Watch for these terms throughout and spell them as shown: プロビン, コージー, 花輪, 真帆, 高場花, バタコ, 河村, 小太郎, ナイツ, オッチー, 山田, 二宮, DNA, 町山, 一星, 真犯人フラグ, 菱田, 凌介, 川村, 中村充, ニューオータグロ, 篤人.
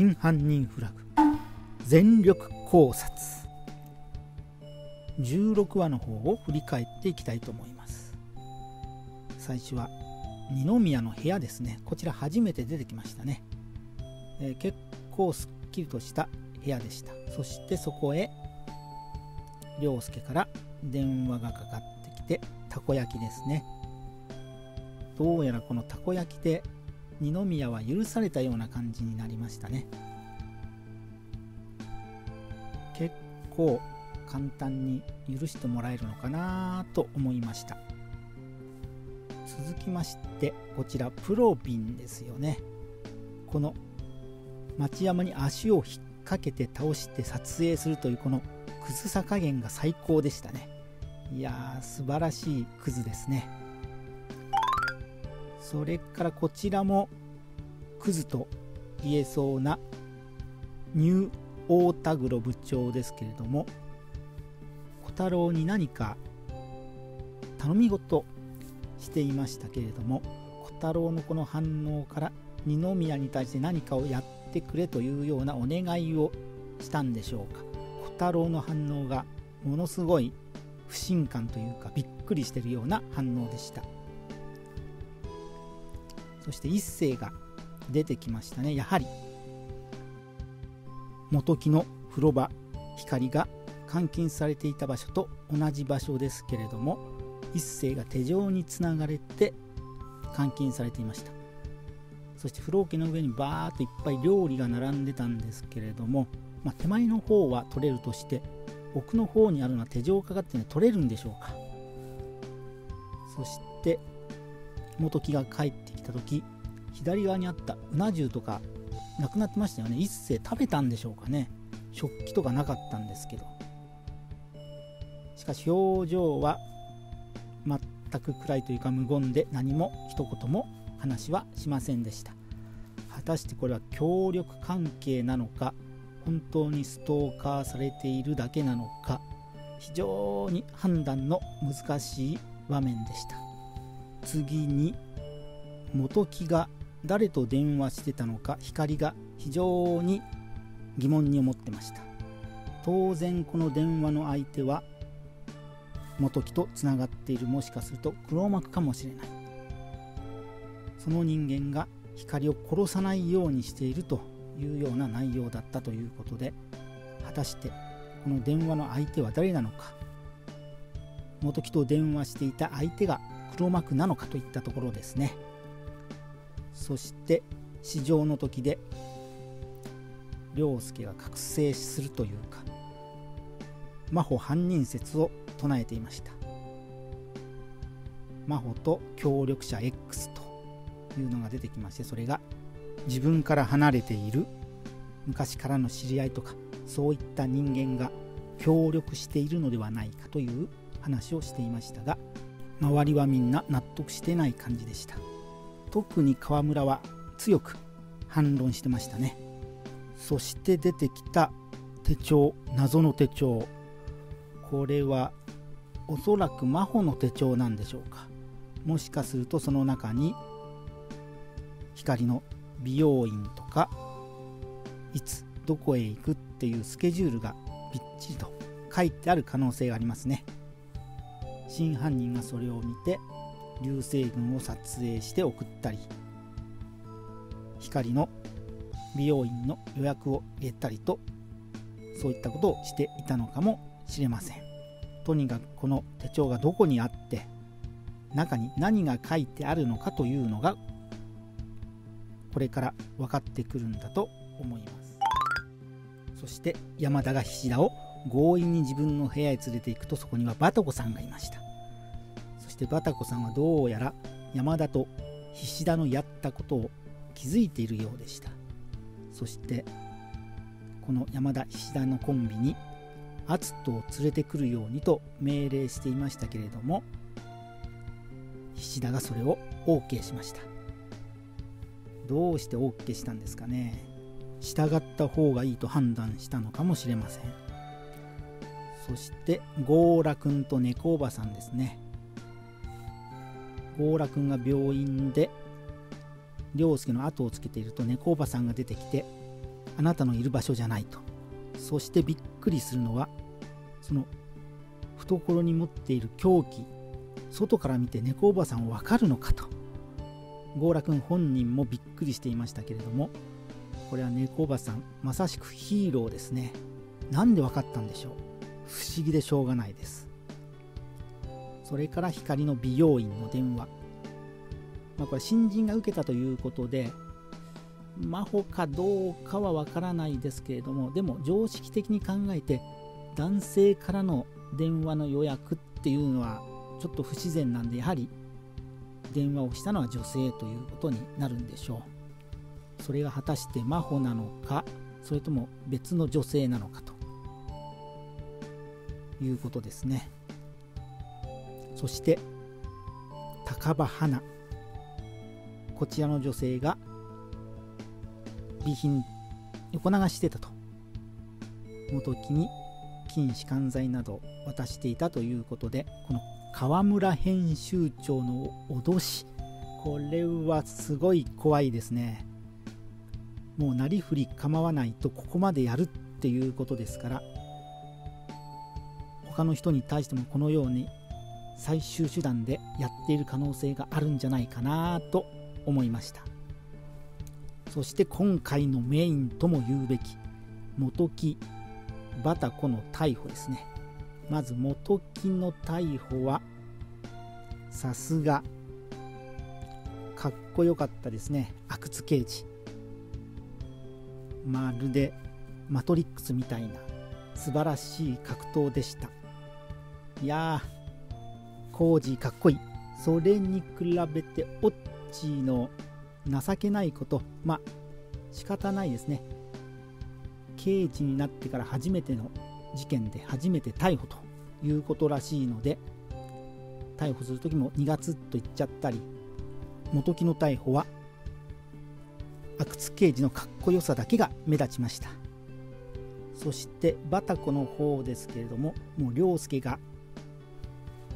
真犯人フラグ全力考察16話の方を振り返っていきたいと思います。最初は二宮の部屋ですね。こちら初めて出てきましたね。結構すっきりとした部屋でした。そしてそこへ凌介から電話がかかってきて、たこ焼きですね。どうやらこのたこ焼きで二宮は許されたような感じになりましたね。結構簡単に許してもらえるのかなと思いました。続きましてこちらプロビンですよね。この町山に足を引っ掛けて倒して撮影するというこのクズさ加減が最高でしたね。いやー、素晴らしいクズですね。それからこちらもクズと言えそうなニューオータグロ部長ですけれども、小太郎に何か頼み事していましたけれども、小太郎のこの反応から二宮に対して何かをやってくれというようなお願いをしたんでしょうか。小太郎の反応がものすごい不信感というか、びっくりしているような反応でした。そして一星が出てきましたね。やはり元木の風呂場光が監禁されていた場所と同じ場所ですけれども、一星が手錠につながれて監禁されていました。そして風呂桶の上にバーっといっぱい料理が並んでたんですけれども、手前の方は取れるとして、奥の方にあるのは手錠かかってね、取れるんでしょうか。そして元木が帰ってきた時、左側にあったうな重とかなくなってましたよね。一星食べたんでしょうかね。食器とかなかったんですけど、しかし表情は全く暗いというか無言で、何も一言も話はしませんでした。果たしてこれは協力関係なのか、本当にストーカーされているだけなのか、非常に判断の難しい場面でした。次に元木が誰と電話してたのか、光が非常に疑問に思ってました。当然この電話の相手は元木とつながっている、もしかすると黒幕かもしれない、その人間が光を殺さないようにしているというような内容だったということで、果たしてこの電話の相手は誰なのか、元木と電話していた相手が黒幕なのかといったところですね。そして試乗の時で凌介が覚醒するというか、真帆犯人説を唱えていました。真帆と協力者 X というのが出てきまして、それが自分から離れている昔からの知り合いとか、そういった人間が協力しているのではないかという話をしていましたが、周りはみんな納得してない感じでした。特に川村は強く反論してましたね。そして出てきた手帳、謎の手帳、これはおそらく真帆の手帳なんでしょうか。もしかするとその中に光の美容院とか、いつどこへ行くっていうスケジュールがびっちりと書いてある可能性がありますね。真犯人がそれを見て流星群を撮影して送ったり、光の美容院の予約を入れたりと、そういったことをしていたのかもしれません。とにかくこの手帳がどこにあって、中に何が書いてあるのかというのがこれから分かってくるんだと思います。そして山田が菱田を強引に自分の部屋へ連れて行くと、そこにはバタコさんがいました。そしてバタコさんはどうやら山田と菱田のやったことを気づいているようでした。そしてこの山田菱田のコンビに篤人を連れてくるようにと命令していましたけれども、菱田がそれを OK しました。どうして OK したんですかね。従った方がいいと判断したのかもしれません。そして強羅くんと猫おばさんですね。強羅くんが病院で凌介の後をつけていると、猫おばさんが出てきてあなたのいる場所じゃないと。そしてびっくりするのは、その懐に持っている凶器、外から見て猫おばさんわかるのかと。強羅くん本人もびっくりしていましたけれども、これは猫おばさん、まさしくヒーローですね。なんでわかったんでしょう。不思議でしょうがないです。それから光の美容院の電話、これ新人が受けたということで真帆かどうかはわからないですけれども、でも常識的に考えて男性からの電話の予約っていうのはちょっと不自然なんで、やはり電話をしたのは女性ということになるんでしょう。それが果たして真帆なのか、それとも別の女性なのかということですね。そして高場花、こちらの女性が備品横流してたと。元木に筋弛緩剤などを渡していたということで、この河村編集長の脅し、これはすごい怖いですね。もうなりふり構わないとここまでやるっていうことですから、他の人に対してもこのように最終手段でやっている可能性があるんじゃないかなと思いました。そして今回のメインとも言うべき元木バタコの逮捕ですね。まず元木の逮捕はさすがかっこよかったですね。阿久津刑事、まるでマトリックスみたいな素晴らしい格闘でした。いやー、コージーかっこいい。それに比べてオッチーの情けないこと、まあ仕方ないですね。刑事になってから初めての事件で初めて逮捕ということらしいので、逮捕する時も2月と言っちゃったり、元木の逮捕は阿久津刑事のかっこよさだけが目立ちました。そしてバタコの方ですけれども、もう涼介が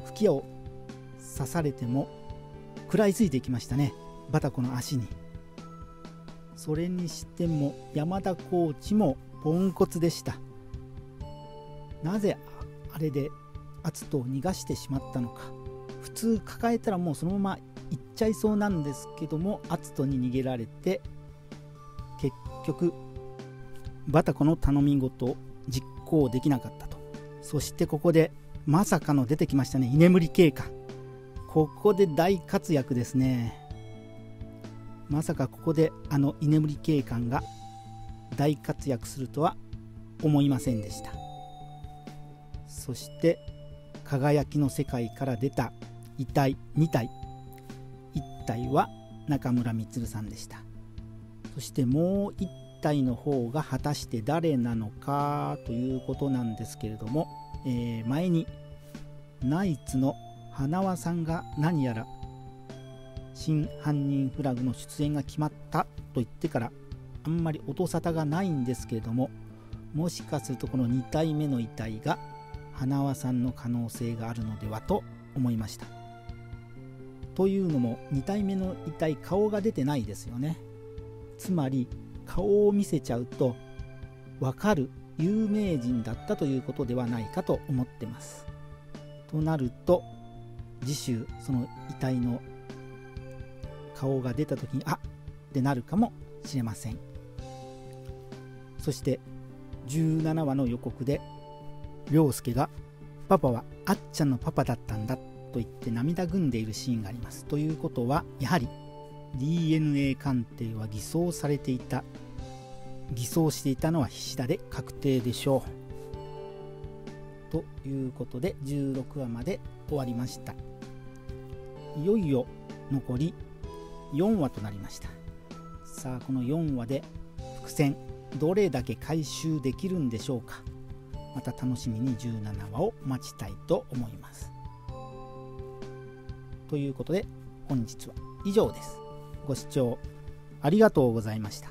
吹き矢を刺されても食らいついていきましたね、バタコの足に。それにしても山田コーチもポンコツでした。なぜあれで篤人を逃がしてしまったのか。普通抱えたらもうそのまま行っちゃいそうなんですけども、篤人に逃げられて、結局バタコの頼み事を実行できなかったと。そしてここでまさかの出てきましたね、居眠り警官。ここで大活躍ですね。まさかここであの居眠り警官が大活躍するとは思いませんでした。そして輝きの世界から出た遺体2体、1体は中村充さんでした。そしてもう1体の方が果たして誰なのかということなんですけれども、前にナイツの花輪さんが何やら真犯人フラグの出演が決まったと言ってからあんまり音沙汰がないんですけれども、もしかするとこの2体目の遺体が花輪さんの可能性があるのではと思いました。というのも2体目の遺体、顔が出てないですよね。つまり顔を見せちゃうとわかる有名人だったということではないかと思ってます。となると次週その遺体の顔が出た時にあってなるかもしれません。そして17話の予告で涼介がパパはあっちゃんのパパだったんだと言って涙ぐんでいるシーンがあります。ということはやはり DNA 鑑定は偽装されていた、偽装していたのは菱田で確定でしょう。ということで16話まで終わりました。いよいよ残り4話となりました。さあこの4話で伏線どれだけ回収できるんでしょうか。また楽しみに17話を待ちたいと思います。ということで本日は以上です。ご視聴ありがとうございました。